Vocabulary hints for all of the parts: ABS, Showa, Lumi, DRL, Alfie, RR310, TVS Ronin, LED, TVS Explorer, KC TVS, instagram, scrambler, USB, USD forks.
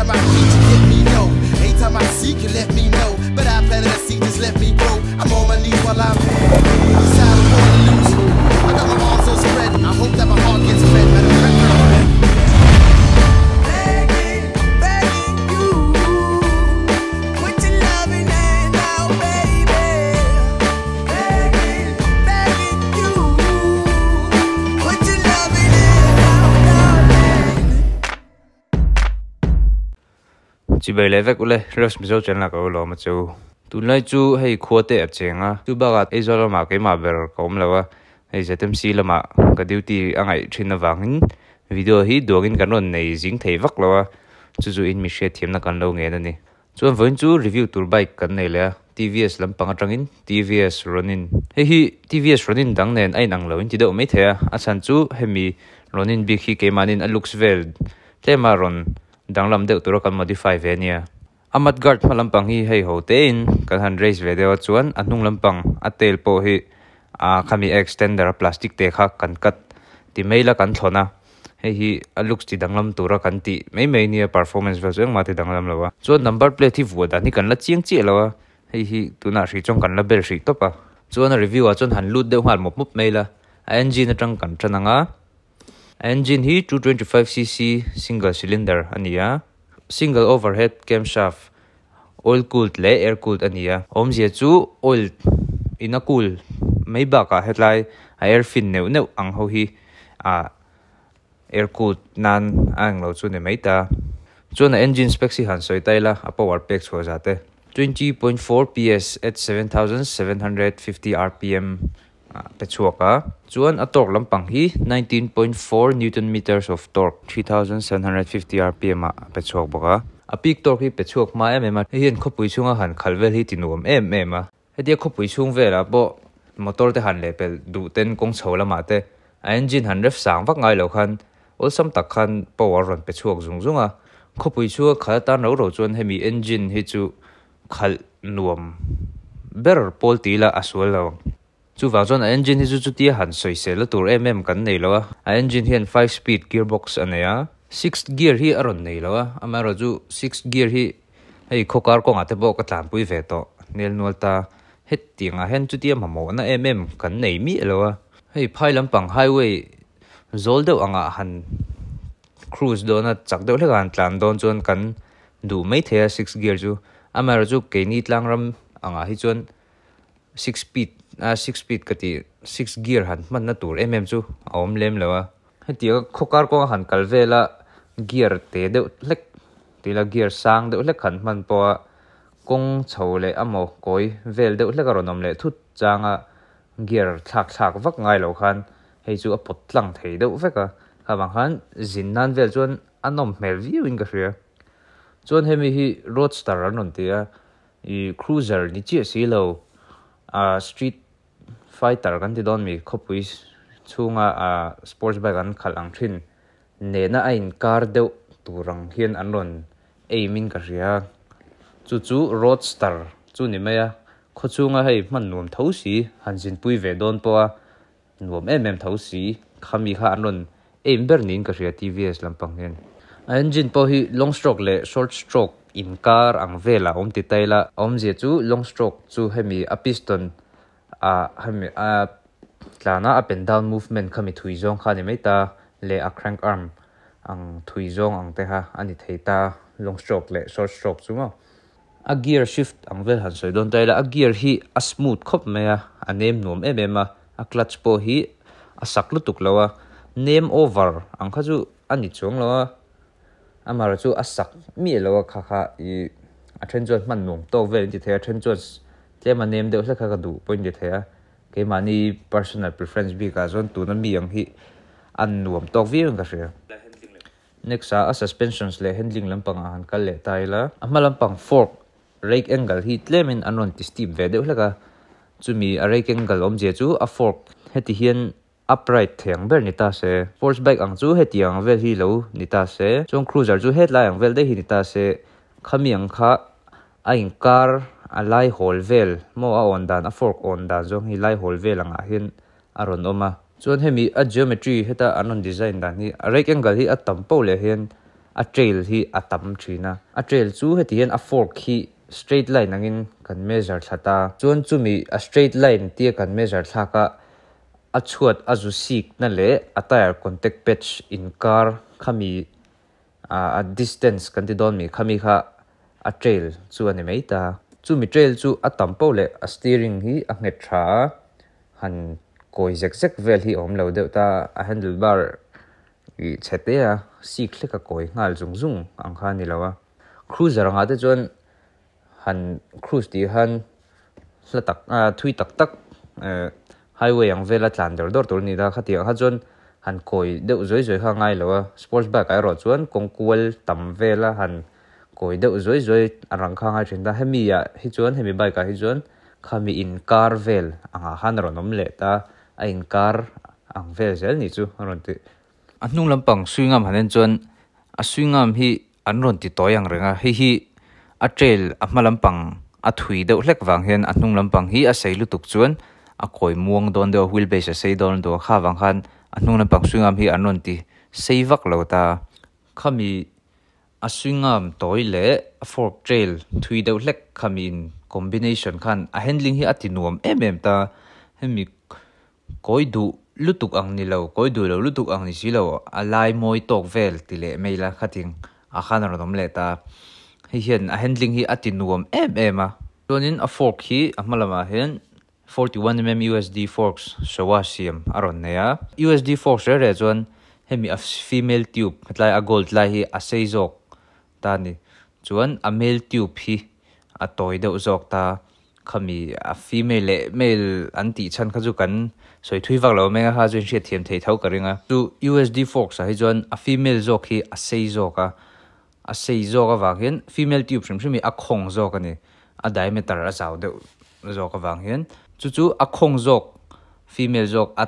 Anytime I need you, let me know. Anytime I seek you, let me know. But I planted a seed, just let me grow. I'm on my knees while I'm inside of all the loose. I got my arms so spread, I hope that my heart gets fed. Chỉ bởi lẽ vẹt lên, rất mình sẽ chọn là cái lò mà chú. Tụi này chú hay khoa tệ ấp chén á, chú bảo là ai cho nó mà cái mà về cổng là wa, ai sẽ thêm xí là mà cái điều gì anh ấy trên nó vắng. Video hí đồ cái nón này dính thấy vắt là wa, chú chú in mình sẽ thêm là cái lâu nghe này. Chú vẫn chú review tour bike cái này là TVS lắm bằng cái trang in TVS Ronin. Hay hí TVS Ronin đằng này ai năng lâu chỉ đâu mấy thế à, anh chú hay mi Ronin bị khi cái mà nên anh looks well, thế mà Ron. Dang lam deu turakan modify venia amat guard malampang hi hei hotein kan race video chuan anung lampang atel po hi a khami extender plastic te kha kan kat ti meila kan thona hei hi alux ti danglam turakan ti meimei nia performance version ma ti danglam lawa chuan number plate hi voda ni kan la chiang chi lawa hei hi tuna ri chong kan la bel ri topa chuan review a chuan han lut deu hal mop mop meila engine atang kan thananga engine hi 225cc single cylinder ania single overhead camshaft oil cooled le air cooled ania omzia chu oil ina cool mai ba ka hetlai air fin neu neu ang ho hi a air cooled nan ang lo chu ne mai ta chuna engine specs hi han soi taila a power pack ho jate 20.4 PS at 7750 rpm pechuaka chuan a torque lampang hi 19.4 newton meters of torque 3750 rpm a pechuak boka a peak torque hi pechuak ma emema hian khopui chunga han khalvel hi tinuam emema hetia khopui chung vela bo motor te han lepel du ten kong chola ma te a engine han ref sang vak ngai lo khan ol sam tak khan power ron pechuak zungzunga khopui chu khala ta no ro chuan hemi engine hi chu khal nuam ber pol tila aswal lo chu vào cho engine thì chú tia hẳn soi xe là tour mm cắn này lo á engine hiện 5-speed gearbox anh á 6 gear hi aron này lo á mà rồi chú 6 gear hi hay khô car con át bộ cái làm bùi về to nên nuôi ta hết tiếng á hiện chú tia mà mỏ na mm cắn này mỹ lo á hay phải làm bằng highway zol đâu anh á hẳn cruise đó na chắc đâu là anh làm don cho anh cắn đủ mấy thế 6 gear chú à mà rồi chú cái nít lang ram anh á hi cho 6 speed kati 6 gear han man na tur mm chu om lem lawa hetia khokar ko han kalvela gear te de lek tila gear sang de lek han man po kong chole amo koi vel de lek aronom le thut changa gear thak thak vak ngai lo khan hei chu a potlang thei de veka awang han jinnan vel chon anom mel view in gafia chon hemi hi roadster anon tia I cruiser ni chi silo street fighter kan ti don mi khopui chunga sports bike an khalang thin nena ain car deu turang hian anron aimin ka ria chu roadster chu ni meya khochunga hei man nuam thosi hanjin pui ve don poa nuam mm thosi khami kha anron aimber nin ka ria TVS lampang hian engine po hi long stroke le short stroke in car ang vela om ti taila om je chu long stroke chu hemi a piston hemi a tlana up and down movement khami thui jong khani meita le a crank arm ang thui jong ang te ha ani theita long stroke le short stroke chuma a gear shift ang vel han soi don taila a gear hi a smooth khop meya a nem nom emema a clutch po hi a saklu tuk lawa nem over ang kha chu ani chong lawa amara chu asak mi lo kha kha I attention man nong to ve ti the attention te ma name de kha ka du point de the ke mani personal preference bi ka zon tu na mi ang hi an nuam tok vi ang ka se next a suspensions le handling lampang han kal le taila amalampang fork rake angle hi tlemin anon ti steep ve de laka chumi a rake angle om je chu a fork heti hian upright thang ber nita se force bike ang chu hetiang vel hi lo nita se chong cruiser chu hetlai ang vel de hi nita se khamiang kha a in car a lai hol vel mo a on dan a fork on dan jong hi lai hol vel anga hin aron oma chuan hemi a geometry heta anon design dan hi a rectangle hi a tampo le hen a trail hi a tam thina a trail chu hetian a fork hi straight line angin kan measure thata chuan chumi a straight line tia kan measure thaka a chuat a zu sik na le a tire contact patch in car khami a distance kan ti don mi khami kha a trail chu ani mai ta chumi trail chu a tam po le a steering hi a nge tha han koi zek vel hi om lo deu ta a handlebar I chetea si click a koi ngal zung ang kha ni lawa cruiser anga te chuan han cruise ti han latak thui tak tak highway ang vela tlan dor dor tur ni da khatia ha chuan han koi deu zoi ha ngai lawa sports bike ai ro chuan kongkual tam vela han koi deu zoi arang kha ngai thin da hemia hi chuan hemi bike a hi chuan khami in car vel anga han ro nom le ta a in car ang vel zel ni chu ron ti anung lampang suingam hanen chuan a suingam hi anron ti toyang renga hi a trail a hmalampang a thui deuh hlek wang hian anung lampang hi a sei lutuk chuan a koi muang don deuh wheelbase a sei don deuh kha wang khan anung lampang suingam hi anron ti sei vak lo ta khami a suingam toy le a fork trail thui deuh hlek khamin combination khan a handling hi atinuam em ta hemi koi du lutuk ang nilo koi du lo lutuk ang ni silo alai moi tok vel tile meila khating a khanar dom le ta hi hian a handling hi atinuam em a tonin a fork hi amalama hian 41 mm USD forks sawasiam aron neya USD forks re chuan hemi a female tube hetlai a gold lai hi a seizok tani chuan a male tube hi a toy deuh jok ta khami a female le male anti chan kha ju kan soi thui vak lo menga ha jun she thiam thei thau karinga tu USD forks a hi jon a female jok hi a sei zoka wangin female tube shrimshimi a khong jok ani a diameter a zau deuh jok wangin chu a khong jok female jok a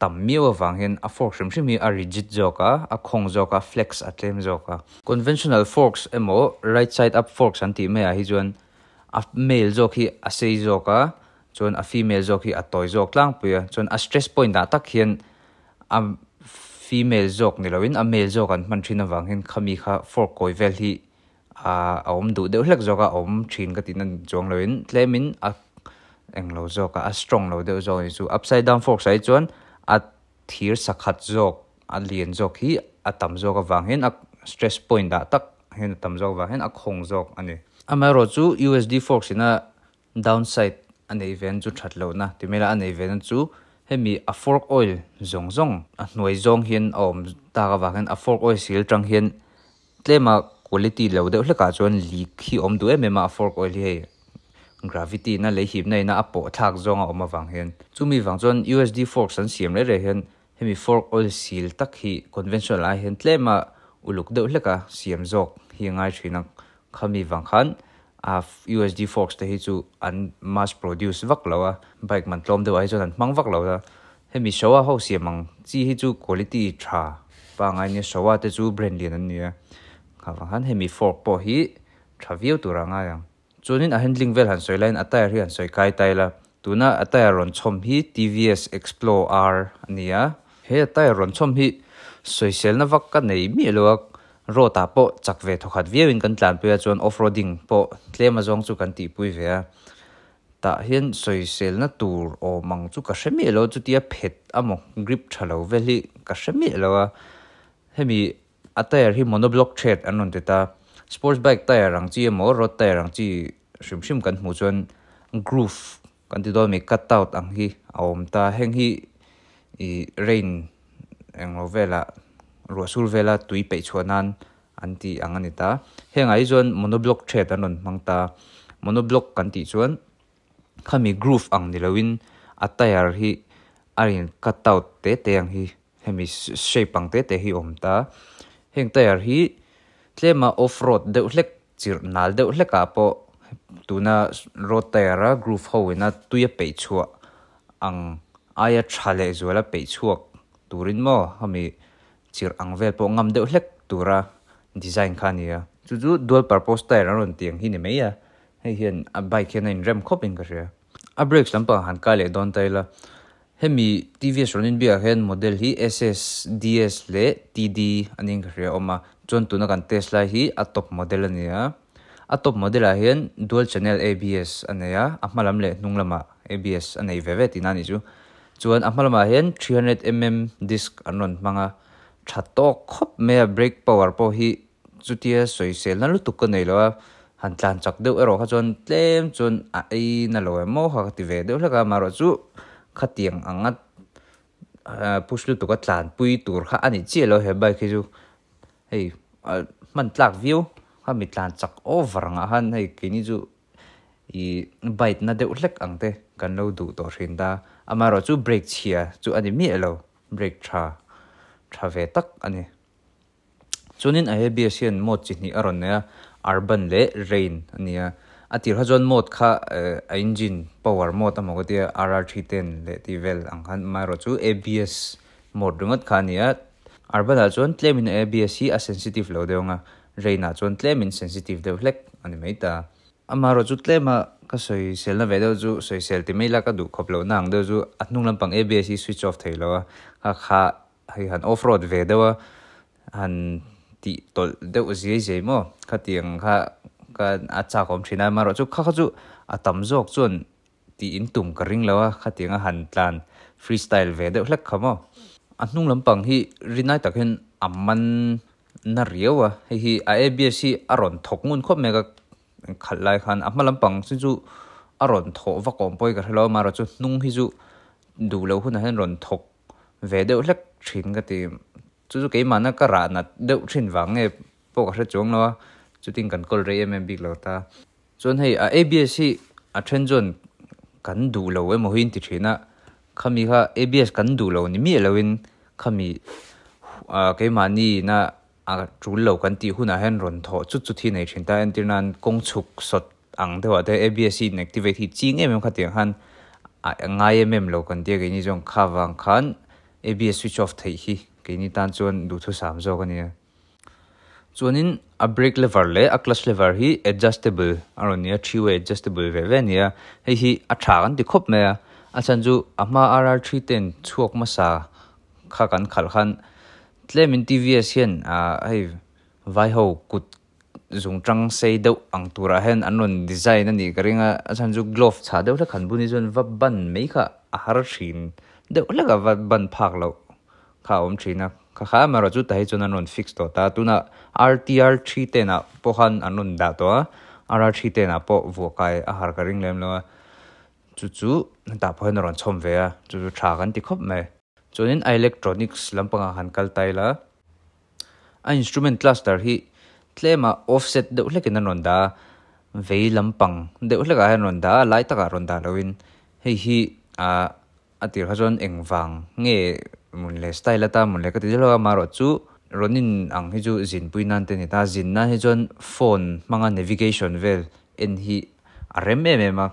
tammiwa wangin a fork shrimshimi a rigid joka a khong joka flex a tlem joka conventional forks emo right side up forks anti me a hi jon a male jok hi a sei joka chuan a female jok hi a toy jok lang puya chuan a stress point da tak hian a female jok ni loin a male jok an man thina wangin khami kha fork koi vel hi a om du deuh hlek joka om thin ka tin an jong loin tlemin a englo joka a strong lo deuh jong chu upside down fork sai chuan a thir sakhat jok a lien jok hi a tam joka wangin a stress point da tak hen tam jok wangin a khong jok ani amaro chu USD forks ina downside an event chu thatlo na timela an event chu hemi a fork oil zong a noi zong hin om ta wagen a fork oil sil tang hin tlema quality lo deuh hleka chuan leak hi om du emema a fork oil hi gravity na le hip nei na apo thak zong a oma wang hen chumi wang chuan USD forks an siam le re hen hemi fork oil sil tak hi conventional a hen tlema uluk deuh hleka siam jok hi ngai thina khami wang khan a USD forks te hi chu an mass produce vak lawa bike man tlom deuh ai chuan an hmang vak lawa hemi showa ho siamang chi hi chu quality tha pangai ni showa te chu brand lian an nia khawang han hemi fork po hi thaviu turanga yang chunin a handling vel han soilain attire hi an soi kai taila tuna attire ron chom hi TVS Explorer ania he attire ron chom hi soisel na vak ka nei mi loak rota po chakve thokhat viewin kan tlan pe chuan offroading po tlema jong chu kan ti pui ve ta hian soi sel na tur o mang chu ka semi lo chu tia phet amo grip thalo veli ka semi lo hemi atire hi monoblock thread anon te ta sports bike tire rang chi emo road tire rang chi shimshim kan hmu chuan groove kan ti do mi cut out ang hi aom ta heng hi I rain englo vela ruasul vela tui pe chuanan anti anganita hengai jon monoblock thread anon mangta monoblock kan ti chuan khami groove ang nilawin attire hi arin cut out te teng hi hemi shape ang te hi omta heng tire hi tlema off road deuh hlek chirnal deuh hleka po tuna road tire groove hoina tuya pe chua ang aya thale zuala pe chuak turin mo hemi chir ang vel po ngam deuh hlek tura design khania chu dual purpose tire aron tiang hi ni meya hei hian a bike hian in rem khopin ka ria a brakes lampa han ka le don taila hemi TVS Ronin bia hen model hi SS DS le TD aning ka ria oma chuan tuna kan test lai hi a top model ania a top model ah hian dual channel ABS ania a hmalam le hnung lama ABS anei ve ve tin ani chu chuan a hmalama hian 300mm disc anon manga thatto khop mea brake power po hi chutia soisel na lutuk ko nei lo han tlan chak deuh ero kha chuan tlem chuan a ei na lo emo kha ti ve deuh laka maro chu khatiang angat push lutuk a tlan pui tur kha ani chelo he bike hi chu hei man tlak view ha mi tlan chak over nga han hei kini chu I bite na deuh hlek angte kan lo du to hrinda amaro chu brake chia chu ani mi elo brake tha ve tak ani chunin a ABS hian mode chi ni aron ne urban le rain ania atir ha jon mode kha engine power mode amogotia RR310 le tivel anghan maro chu ABS mode rungat khania urban a jon tlemin ABS hi a sensitive lo deunga rain a jon tlemin sensitive de hlek ani meita amaro chu tlema ka soi sel na ve do chu soi sel ti meila ka du khop lo nang do chu athnung lampang ABS hi switch off theilo kha kha hei han off road ve do han ti tol deuh zai mo khatiang kha kan acha kom thina maro chu kha chu atam jok chun ti in tum ka ring lawa khatianga han tlan freestyle ve deuh hlak khamo athnung lampang hi rinai takhen amman na riawa hei hi ABS hi aron thokmun khop mega khalai khan amalampang chu aron tho va kompoi ka hlo maro chu nung hi chu du lo hun han ron thok ve deuh hlak thin ka ti chu ke mana ka ra na deuh thin wange po ka chung lo chuting kan kol re mm big lo ta chon hei a ABS hi a then jon kan du lo e mo hin ti thina khami kha ABS kan du lo ni mi lawin khami a ke mani na a trul lo kan ti huna hen ron tho chu chu thi nei thin ta antinan kong chuk sot ang dewa de ABS inactivate hi ching em khatia han ngai mm lo kan ti ge ni jong khawang khan ABS switch off thei hi ke ni tan chon du thu sam zo kan ni chuanin a brake lever le a clutch lever hi adjustable aronia three-way adjustable ve ve nia hei hi a tha kan ti khop me a chan ju ama RR310 chuak masa kha kan khal khan tlemin TVS hian hei vai ho kut zung tang sei deuh ang tura hen anon design ani karinga sanju glove cha deuh la khan buni jon vab ban mei kha a har thin deuh la ga vab ban phak lo kha om thina kha kha maro chu tai chon anon fix to ta tuna RTR310 na po han anon da to RR310 na po vokai a har karing lem lo chu chu ta phon ron chom ve a chu tha kan ti khop me chuanin electronics lampanga hankal taila a instrument cluster hi tlema offset deuh hlekin an ronda vei lampang deuh hleka han ronda lai taka ronda lawin hei hi a atir ha jon engwang nge munle style ta munle ka ti lo maro chu ronin ang hi chu jin puinan te ni ta jin na hi jon phone manga navigation vel en hi aremme me ma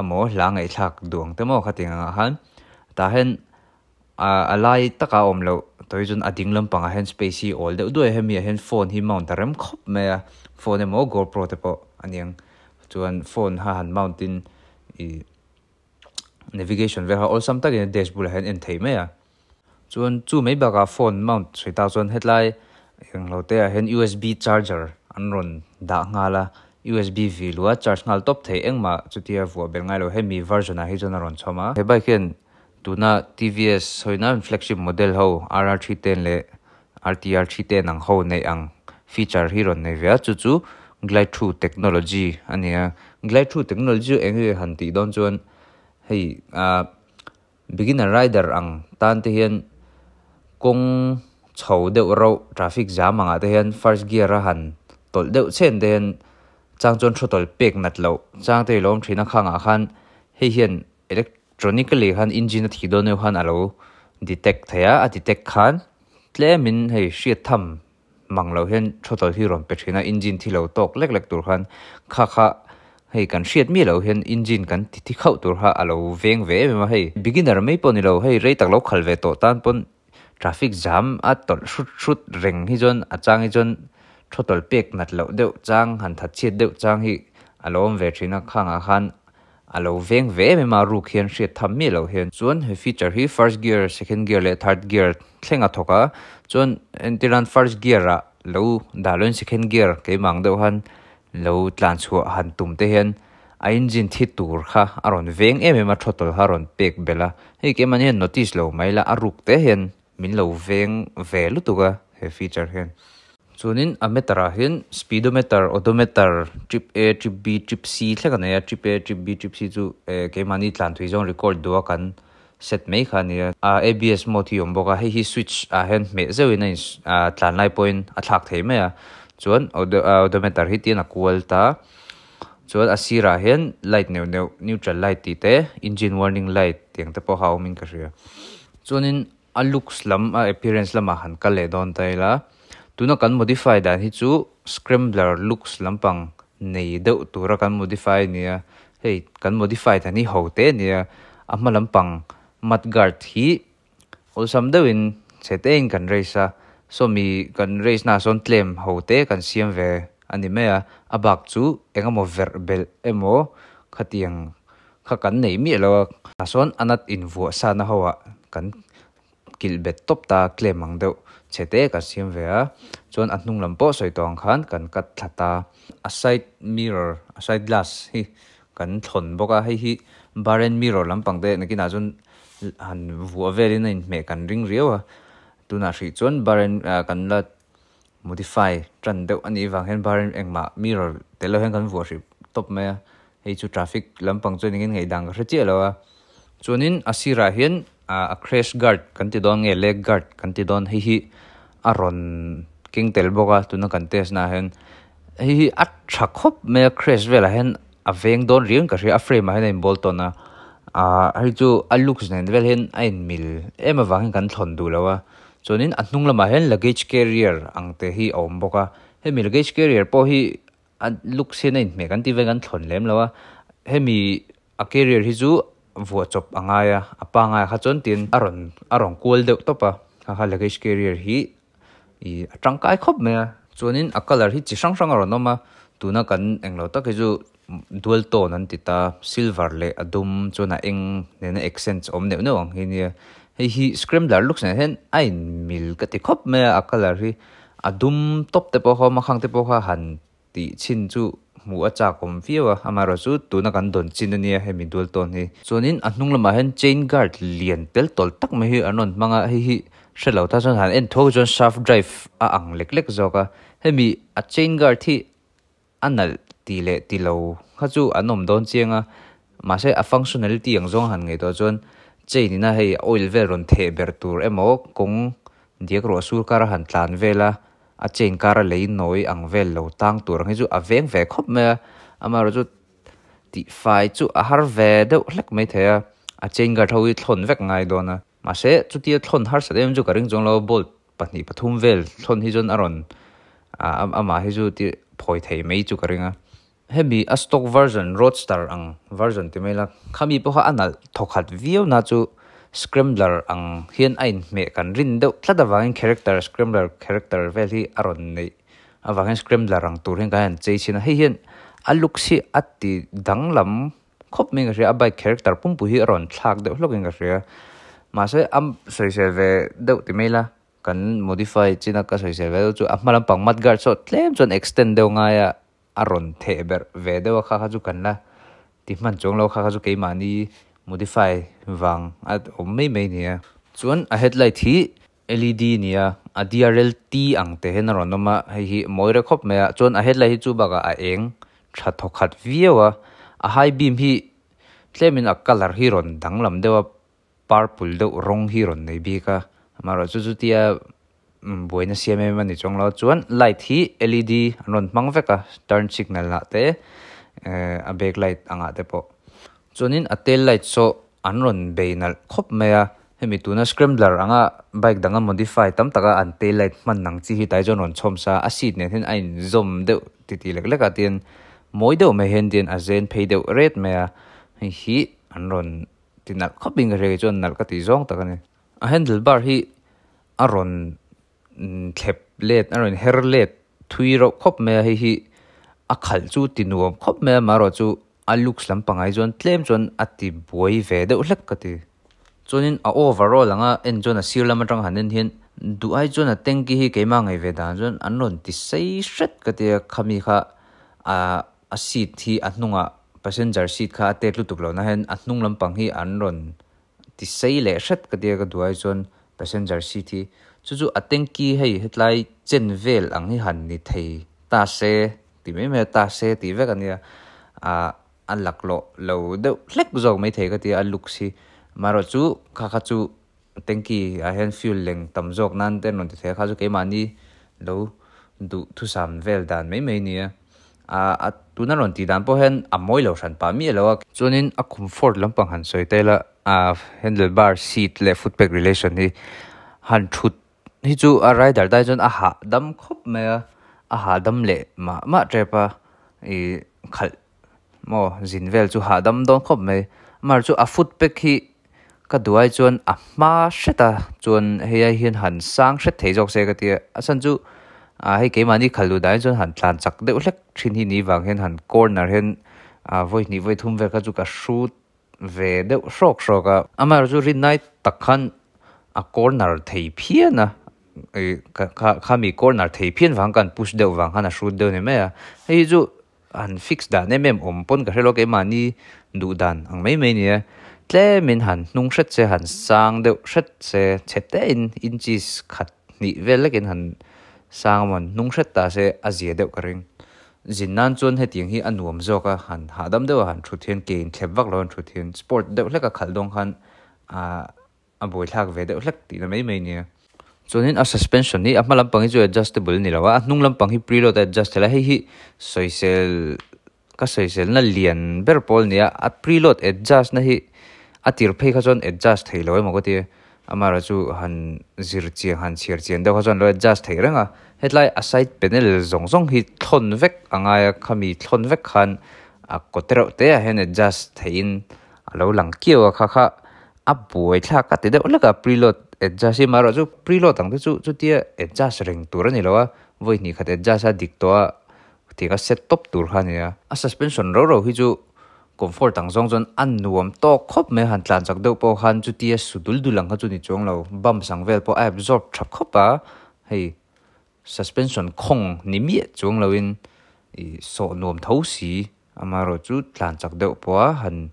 amo hlangai thak duang te mo khatinga han ta hen alai taka omlo toijun ading lampang a hen space hi all deuh duai hemi a hen phone hi mount rem khop me phone emo GoPro te po aniang chuan phone ha han mountain I navigation ve ha all sam tak in dashboard hen en thei me a chuan chu mei baka phone mount 3000 headlight eng lo te a hen USB charger an ron da ngala USB v lua charge ngal top thei engma chutia vua bel ngai lo hemi version a hi jona ron choma he bike hen tuna TVS hoina flagship model ho RR310 le RTR310 ang ho nei ang feature hi ron nei via chu chu glide through technology ania glide through technology enge han ti don chuan hei beginner rider ang tan te hian kong chho deuh ro traffic jam anga te hian first gear ra han tol deuh chen den chang chon thotol pek nat lo chang te lom thina khanga khan hei hian electronically han engine thi do ne han alo detect thaya a detect khan tlemin hei shit tham manglo hen thotol hi rom pe thina engine thi lo tok lek lek tur khan kha kha hei kan shit mi lo hen engine kan ti ti khau tur ha alo veng ve ma hei beginner mei poni lo hei rei tak lo khal ve to tan pon traffic jam at tol shut reng hi jon achang hi jon thotol pek nat lo deu chang han that chit deu chang hi alom ve thina khanga khan alo veng ve mema ru khian shit tham mi lo hen chuan he feature hi first gear second gear le third gear thlenga thoka chuan entiran first gear a lo da lon sikhen gear ke mang deuh han lo tlan chu han tum te hen a engine thi tur kha aron veng em em a thotol haron pek bela he ke man hen notice lo maila aruk te hen min lo veng ve lu tuga he feature hen chunin a metara hin speedometer odometer trip a trip b trip c thlekane a trip a trip b trip c chu ke mani tlan thui jong record do kan set me khania a ABS motium boga he switch a hen me zewin a tlan lai point a thak thei me a chuan odometer hi tin a kual ta chuan a sira hen light neu neutral light ti te engine warning light tiang te po hauming ka ria chuanin a looks lam a appearance lama han ka le don taila tuna kan modify dan hi chu scrambler looks lampang nei deuh tura kan modify nia hei kan modify thani hote nia a hmalampang mudguard hi olsam deuhin cheteng kan reisa so mi kan race na son tlem hote kan siam ve animea abak chu engamo verbal emo khatiang kha kan nei mi lo ason anat invu sana hoa kan kilbet top ta klemang deuh chete ka siam ve a chon athnung lampo soitong khan kan kat thata a side mirror a side glass hi kan thon boka hi baren mirror lampang de nakina chon han vu velin in me kan ring riwa tuna shi chon baren kan la modify tran deuh ani wang hen baren engma mirror telo hen kan vu shi top me hei chu traffic lampang chon ngin ngei dang ra che lo a chunin asira hian a crash guard kan ti don nge leg guard kan ti don hi aron king tel boka tuna kan tes na hen hi a tha khop me crash vela hen a veng don riang ka ri a frame a hen boltona a hi chu a looks nen vel hen ain mil ema wang kan thon du lawa chuanin athnung lama hen luggage carrier angte hi awm boka hemi luggage carrier po hi a looks hi nen me kan ti ve kan thon lem lawa hemi a carrier hi chu vuachop angaya apanga khachon tin aron kul de topa kha luggage carrier hi I atangkai khop me chuanin a color hi chi sang sang aronoma tuna kan englo tak ju dual tone an tita silver le adum chuna eng nena accents om ne no ang hinia hi scrambler looks na hen ain mil ka ti khop me a color hi adum top te po kha makhang te po kha han ti chin chu mu achakom fiwa amaro chu tuna kan don chinania hemi dual tone hi chuanin anhnung lama hen chain guard lian tel tol tak me hi anon manga hi selo ta chon han en tho chon shaft drive a ang leklek zoka hemi a chain guard thi anal ti le ti lo kha chu anom don chenga ma se a functionality ang zong han ngai to chon chain ina hei oil ve ron the ber tur emo kong diakro sur kar han tlan vela a chain kara lei noi ang vel lo tang tur ngai chu a veng ve khop me amaro chu ti fai chu a har ve deuh hlek mai thea a chain ga thoi thlon vek ngai dona ma se chutia thlon har sadem chu karing jong lo bolt pani pathum vel thlon hi jon aron ama hi chu ti phoi thei mai chu karinga hemi a stock version roadster ang version ti mela khami po ha anal thokhat view na chu scrambler ang hian ain me kan rin deuh tladawang character scrambler character veli aron nei awang scrambler ang turin kan cheichina hei hian a look si atti danglam khop meng ri abai character pumpu hi aron thlak deuh login ka ria ma se am sei se ve deuh ti mela kan modify china ka sei se ve chu ahmalam pangmat gar so tlem chon extend deuh ngaya aron theber ve deuh kha kha chu kanla ti man chong lo kha kha chu keimani modify wang at omme me nia chuan a headlight hi LED nia a DRL t ang te hen ronoma hi moira khop me chuan a headlight hi chu baga a eng tha thokhat viewa a high beam hi tlemin a color hi ron danglam dewa purple de rong hi ron nei bi ka amaro chu chu tia boina cmm ani chonglo chuan light hi LED ron mangveka turn signal la te a backlight anga te po chuanin a tail light so anron beinal khop mea hemi tuna scrambler anga bike danga modify tam taka an tail light man nang chi hi tai jon ron chhom sa a seat ne hin ain zom deuh ti ti lek lek atin moi deuh me hen tin a zen phei deuh red mea hi anron tinal khoping re jon nal ka ti zong takane a handlebar hi aron thep let aron her let thui ro khop mea hi a khal chu tinuam khop mea maro chu a looks lampangai jon tlem jon ati boi ve deuh hlek kati chuanin a overall anga en jon a sir lamatang hanen hin do I join a tanky he came on a vedan, unknown to say shit, Katia Kamiha a seat he at Nunga passenger seat car take to Glonahan at Nungan Panghi unknown to say le shit, Katia do I join passenger city to do a tanky he hit like Jen Vale and he had it he tase, the meme tase, the vegania a luck low the click zo may take a look see Marotu Kakatu. Thank you. I have feeling tamzok nan ten on the take has okay money low do to some well done may mania. A tuner on Tidan Pohen, a moilos and Pamilo, Zonin a comfort lumpang and so tailor a handlebar seat left footpeg relation. He hand shoot he do a rider doesn't aha dum cop mare aha dum le ma trapper a cut more zinvel to hadam don't cop me. Marzo a footpeg he. Kaduai John a masheta John here hin han sang shet tejok segatia asanju he came on the Kaludai John Han Tansak the election he nivang hen han corner hen voice ni void whom Verkazuka shoot ve the shock shocker Amarju night takan a corner tapiana Kami corner tapian vankan push the vanghana shoot the nemea he do and fix the name on Ponkashelo came on the Dudan and Maymania. Min han nung shet se han sang the shet se chete in inches cut ni velakin han sangman nung shet ta se azia de karing. Zinan zon heting he anum zoka han hadam de han trutin gain tebak lon trutin sport de like a kaldong han a boy hag veda lect in a may mania. Zonin a suspension ni a malampang is adjustable nilawa, nung lampang he preload adjust la he so sel kasoisel na lian berpol nia at preload adjust na he. Atir pay hazon adjust halo mogote Amaraju han zirchi han sirchi and the hazon lo adjust heranga headlight a side panel zongzong he tonvek angaya kami tonvek han a kotero te hen adjust tain alo langkio kaka a boy taka de olaga preload adjust maraju preload ang chu chutia adjust ring turaniloa voini khat adjust a diktoa tika set top tur hania a suspension roro hiju comfort ang zongzon annuam to khop me han tlan chak do po han chu tia sudul dulang ha chuni chong lo bam sang vel po absorb thap khopa hey suspension khong nimi chong loin I so nom thosi amaro chu tlan chak do po han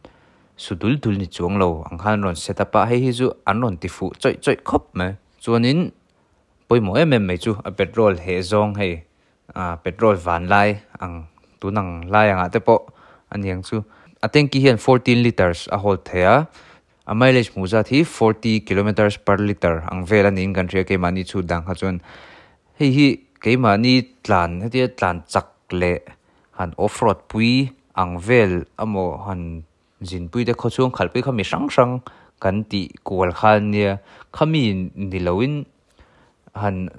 sudul dul ni chong lo ang han ron setup a hei hi chu anron ti fu choi choi khop me chuanin poimo em me chu a petrol he zong hei a petrol van lai ang tunang lai anga te po anyang chu I think he had 14 liters a whole thea. A mileage muzati 40 kilometers per liter. Ang vela ni in country came on each dang hazon. He came on it tlan, he tlan chakle. Han off road pui, ang vel, amo han zin pui de kochung kalpi kami shang shang, kanti kual han near kami nilawin. Han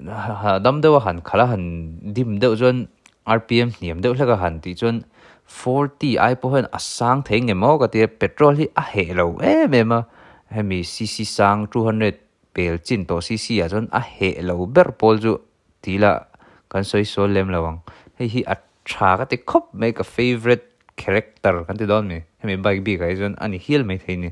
damdo han kala han dim dozon RPM niam do like a han tijon. 40 I pohen a sang thing emo got the petrol he a halo mema hemi cc sang 200 pel chin to cc azon a halo berpolju tila kan soi so lem lawang he a thaga te khop make a favorite character kan ti don me hemi bike big azon ani heel me theini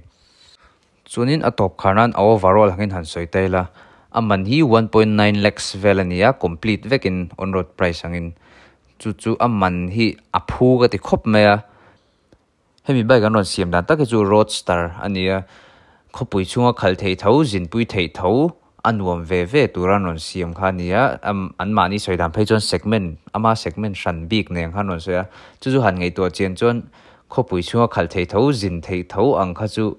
chunin a top khanan overall hangin han soi taila aman hi 1.9 lakhs velania complete vekin on road price hangin chu a man hi aphu ga ti khop mea hemi bike an ron siam dan tak chu roadster ania khopui chunga khal thei tho jin pui thei tho anuam ve ve turan ron siam khania an mani soidam phei chon segment ama segment shan big neng han ron soya chu han ngei to chen chon khopui chunga khal thei tho jin thei tho ang kha chu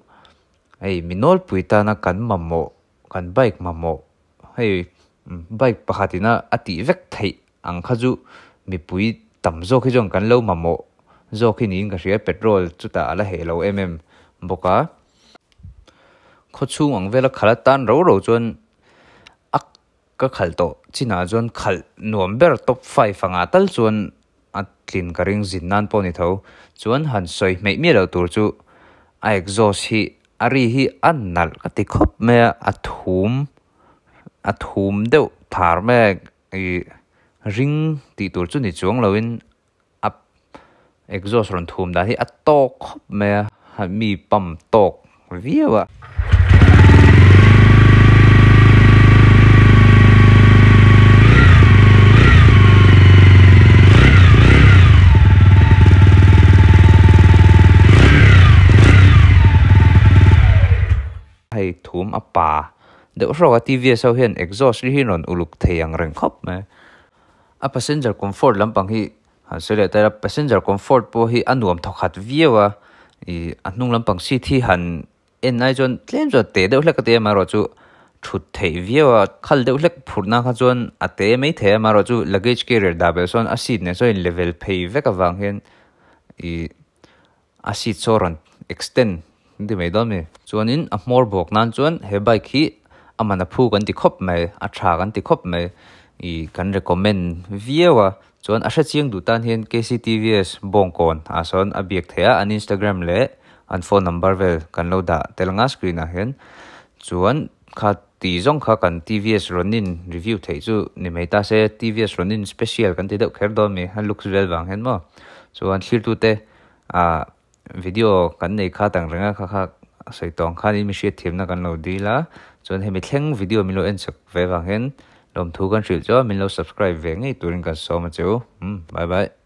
ei minol puita na kan mammo kan bike mammo hei bike pakhatina ati vek thei ang kha chu mi pui tam zoki jong kan lo mamo zoki ning ka sia petrol chuta ala helo boka khochu ang vela khala tan ro ro chon ak ka khal to china jon khal number top 5 anga tal chon atlin karing jinnan poni tho chon han soi mei mi lo tur chu a exhaust hi ari hi annal ka ti khop me athum deu thar me ring ti tur chu ni chuang loin up exhaust ron thum da hi atok khop me ha mi pam tok viwa apa deuh roka TVS ho hian exhaust ri hinon uluk theiang reng khop me a passenger comfort lampang hi hasele tara passenger comfort po hi anuam thokhat viewa I anung lampang si thi han enai jon tlem jot te deuh hlek te ma ro chu thut thei viewa khal deuh hlek phurna kha jon ate mei the ma ro chu luggage carrier dabeson a seat ne so in level phei veka wang hian I a seat soron extend de mei don me chuan in a more bok nan chuan he bike hi amana phu kan ti khop mai a tha kan ti khop mai I kan recommend viewa chuan a hrachiang du tan hian KC TVS bongkon ason a biak thea an Instagram le an phone number vel kan lo da telanga screen a hen chuan kha ti jong kha kan TVS Ronin review thei chu ni mei ta se TVS Ronin special kan ti deuh kher do mi han looks vel bang hen mo chuan thlir tu te a video kan nei kha tang renga kha kha sei tong khan in mi she thimna kan lo dila chuan hemi thleng video milo en chak ve wang hen lom thu kan hril cho min lo subscribe ve ngei turin kan so ma chu bye bye